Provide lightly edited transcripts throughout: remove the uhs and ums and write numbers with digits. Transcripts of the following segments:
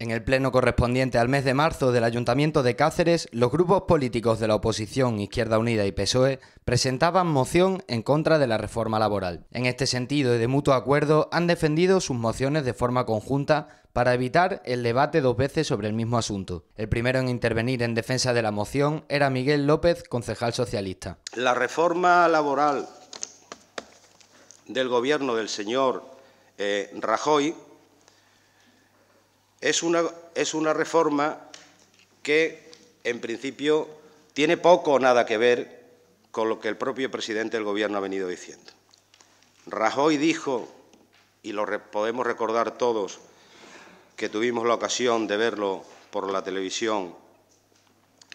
En el pleno correspondiente al mes de marzo del Ayuntamiento de Cáceres, los grupos políticos de la oposición, Izquierda Unida y PSOE, presentaban moción en contra de la reforma laboral. En este sentido y de mutuo acuerdo, han defendido sus mociones de forma conjunta para evitar el debate dos veces sobre el mismo asunto. El primero en intervenir en defensa de la moción era Miguel López, concejal socialista. La reforma laboral del gobierno del señor Rajoy es una reforma que, en principio, tiene poco o nada que ver con lo que el propio presidente del Gobierno ha venido diciendo. Rajoy dijo, y lo podemos recordar todos, que tuvimos la ocasión de verlo por la televisión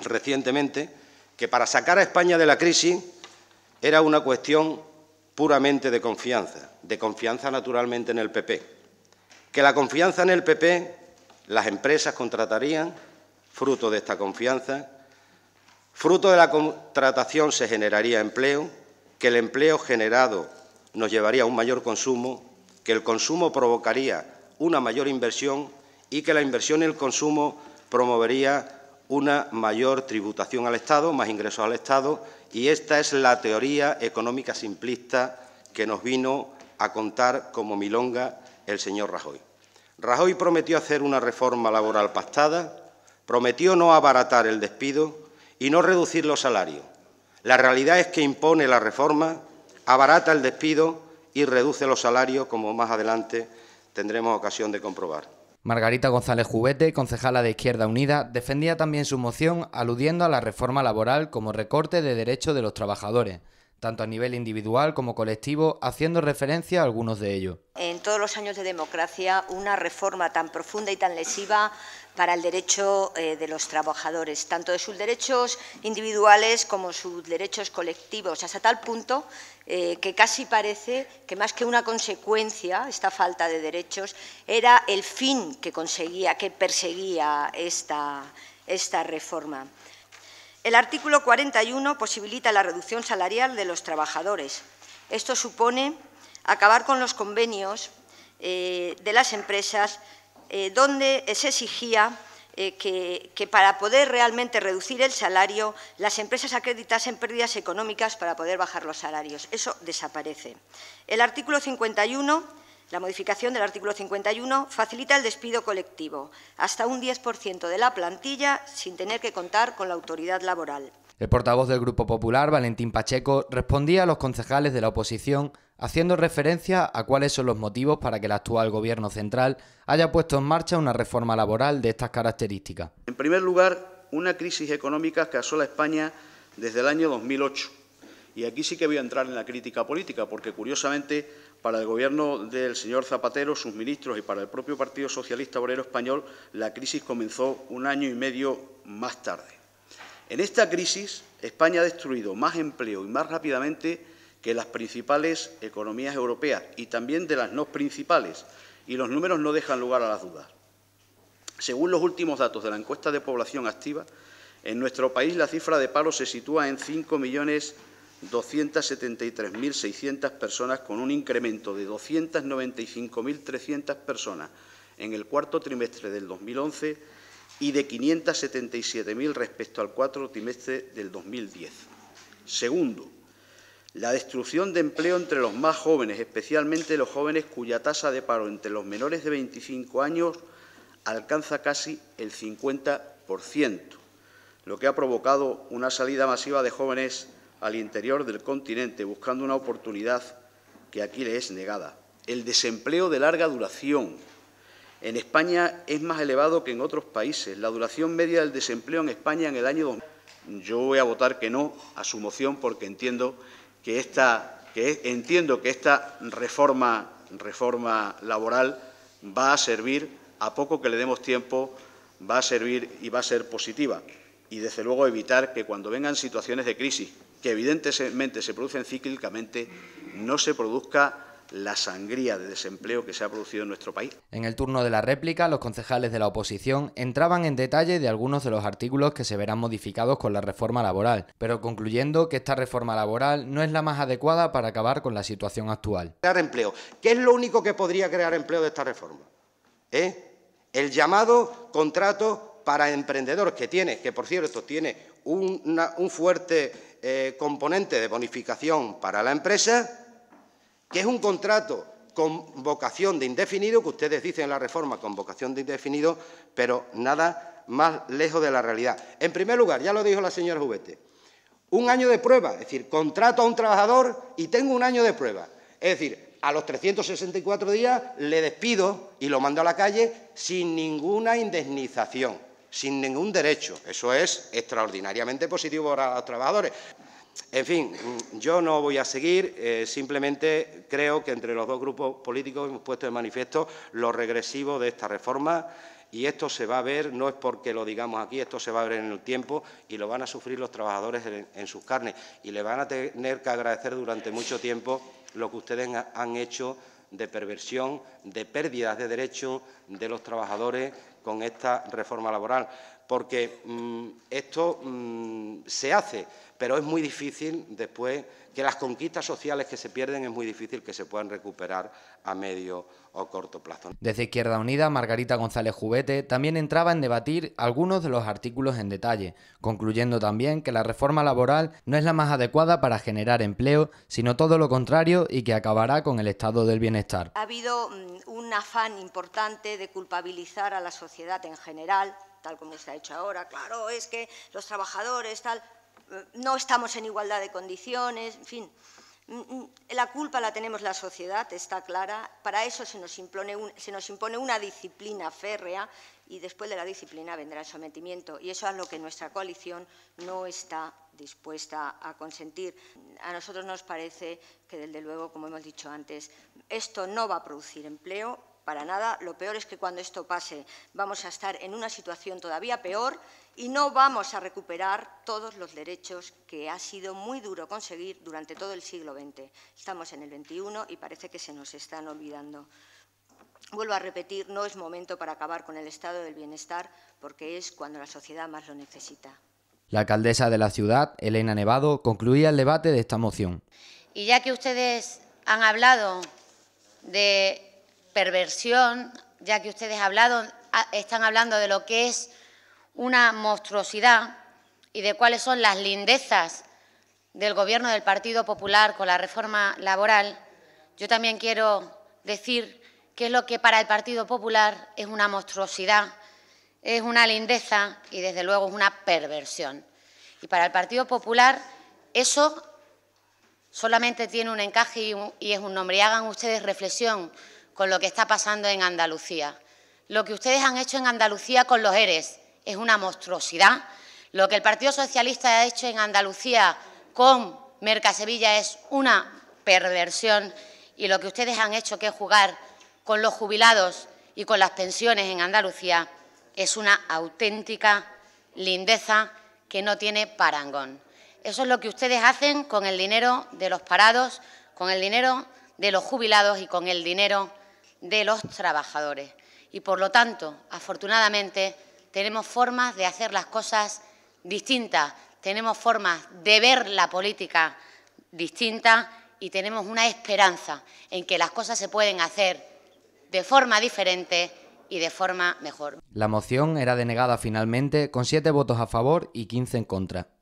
recientemente, que para sacar a España de la crisis era una cuestión puramente de confianza naturalmente en el PP, que la confianza en el PP las empresas contratarían, fruto de esta confianza, fruto de la contratación se generaría empleo, que el empleo generado nos llevaría a un mayor consumo, que el consumo provocaría una mayor inversión y que la inversión y el consumo promovería una mayor tributación al Estado, más ingresos al Estado, y esta es la teoría económica simplista que nos vino a contar como milonga el señor Rajoy. Rajoy prometió hacer una reforma laboral pactada, prometió no abaratar el despido y no reducir los salarios. La realidad es que impone la reforma, abarata el despido y reduce los salarios, como más adelante tendremos ocasión de comprobar. Margarita González Jubete, concejala de Izquierda Unida, defendía también su moción aludiendo a la reforma laboral como recorte de derechos de los trabajadores, tanto a nivel individual como colectivo, haciendo referencia a algunos de ellos. En todos los años de democracia, una reforma tan profunda y tan lesiva para el derecho de los trabajadores, tanto de sus derechos individuales como sus derechos colectivos, hasta tal punto que casi parece que más que una consecuencia, esta falta de derechos, era el fin que conseguía, que perseguía esta reforma. El artículo 41 posibilita la reducción salarial de los trabajadores. Esto supone acabar con los convenios de las empresas donde se exigía que para poder realmente reducir el salario las empresas acreditasen pérdidas económicas para poder bajar los salarios. Eso desaparece. El artículo 51, la modificación del artículo 51, facilita el despido colectivo, hasta un 10% de la plantilla sin tener que contar con la autoridad laboral. El portavoz del Grupo Popular, Valentín Pacheco, respondía a los concejales de la oposición haciendo referencia a cuáles son los motivos para que el actual Gobierno central haya puesto en marcha una reforma laboral de estas características. En primer lugar, una crisis económica que asola España desde el año 2008. Y aquí sí que voy a entrar en la crítica política, porque curiosamente para el Gobierno del señor Zapatero, sus ministros y para el propio Partido Socialista Obrero Español, la crisis comenzó un año y medio más tarde. En esta crisis, España ha destruido más empleo y más rápidamente que las principales economías europeas y también de las no principales, y los números no dejan lugar a las dudas. Según los últimos datos de la encuesta de población activa, en nuestro país la cifra de paro se sitúa en 5.273.600 personas, con un incremento de 295.300 personas en el cuarto trimestre del 2011 y de 577.000 respecto al cuarto trimestre del 2010. Segundo, la destrucción de empleo entre los más jóvenes, especialmente los jóvenes cuya tasa de paro entre los menores de 25 años alcanza casi el 50%, lo que ha provocado una salida masiva de jóvenes al interior del continente buscando una oportunidad que aquí le es negada. El desempleo de larga duración en España es más elevado que en otros países. La duración media del desempleo en España en el año 2000. Yo voy a votar que no a su moción porque entiendo que esta reforma laboral va a servir, a poco que le demos tiempo, va a servir y va a ser positiva. Y, desde luego, evitar que cuando vengan situaciones de crisis, que evidentemente se producen cíclicamente, no se produzca la sangría de desempleo que se ha producido en nuestro país. En el turno de la réplica, los concejales de la oposición entraban en detalle de algunos de los artículos que se verán modificados con la reforma laboral, pero concluyendo que esta reforma laboral no es la más adecuada para acabar con la situación actual. Crear empleo. ¿Qué es lo único que podría crear empleo de esta reforma? El llamado contrato para emprendedores, que tiene, que por cierto tiene un fuerte componente de bonificación para la empresa, que es un contrato con vocación de indefinido, que ustedes dicen en la reforma con vocación de indefinido, pero nada más lejos de la realidad. En primer lugar, ya lo dijo la señora Jubete, un año de prueba, es decir, contrato a un trabajador y tengo un año de prueba. Es decir, a los 364 días le despido y lo mando a la calle sin ninguna indemnización, sin ningún derecho. Eso es extraordinariamente positivo para los trabajadores. En fin, yo no voy a seguir, simplemente creo que entre los dos grupos políticos hemos puesto de manifiesto lo regresivo de esta reforma y esto se va a ver, no es porque lo digamos aquí, esto se va a ver en el tiempo y lo van a sufrir los trabajadores en sus carnes y le van a tener que agradecer durante mucho tiempo lo que ustedes han hecho de perversión, de pérdidas de derechos de los trabajadores con esta reforma laboral, porque esto se hace, pero es muy difícil después que las conquistas sociales que se pierden es muy difícil que se puedan recuperar a medio o corto plazo. Desde Izquierda Unida, Margarita González Jubete también entraba en debatir algunos de los artículos en detalle, concluyendo también que la reforma laboral no es la más adecuada para generar empleo, sino todo lo contrario y que acabará con el estado del bienestar. Ha habido un afán importante de culpabilizar a la sociedad en general, tal como se ha hecho ahora, claro, es que los trabajadores, tal, no estamos en igualdad de condiciones, en fin. La culpa la tenemos la sociedad, está clara, para eso se nos impone una disciplina férrea y después de la disciplina vendrá el sometimiento y eso es lo que nuestra coalición no está dispuesta a consentir. A nosotros nos parece que, desde luego, como hemos dicho antes, esto no va a producir empleo para nada. Lo peor es que cuando esto pase vamos a estar en una situación todavía peor y no vamos a recuperar todos los derechos que ha sido muy duro conseguir durante todo el siglo XX. Estamos en el XXI y parece que se nos están olvidando. Vuelvo a repetir, no es momento para acabar con el estado del bienestar, porque es cuando la sociedad más lo necesita. La alcaldesa de la ciudad, Elena Nevado, concluía el debate de esta moción. Y ya que ustedes han hablado de perversión, ya que ustedes están hablando de lo que es una monstruosidad y de cuáles son las lindezas del Gobierno del Partido Popular con la reforma laboral, yo también quiero decir qué es lo que para el Partido Popular es una monstruosidad, es una lindeza y, desde luego, es una perversión. Y para el Partido Popular eso solamente tiene un encaje y es un nombre. Y hagan ustedes reflexión con lo que está pasando en Andalucía. Lo que ustedes han hecho en Andalucía con los ERES es una monstruosidad. Lo que el Partido Socialista ha hecho en Andalucía con Mercasevilla es una perversión y lo que ustedes han hecho, que es jugar con los jubilados y con las pensiones en Andalucía, es una auténtica lindeza que no tiene parangón. Eso es lo que ustedes hacen con el dinero de los parados, con el dinero de los jubilados y con el dinero de los trabajadores. Y, por lo tanto, afortunadamente, tenemos formas de hacer las cosas distintas, tenemos formas de ver la política distinta y tenemos una esperanza en que las cosas se pueden hacer de forma diferente y de forma mejor. La moción era denegada finalmente con 7 votos a favor y 15 en contra.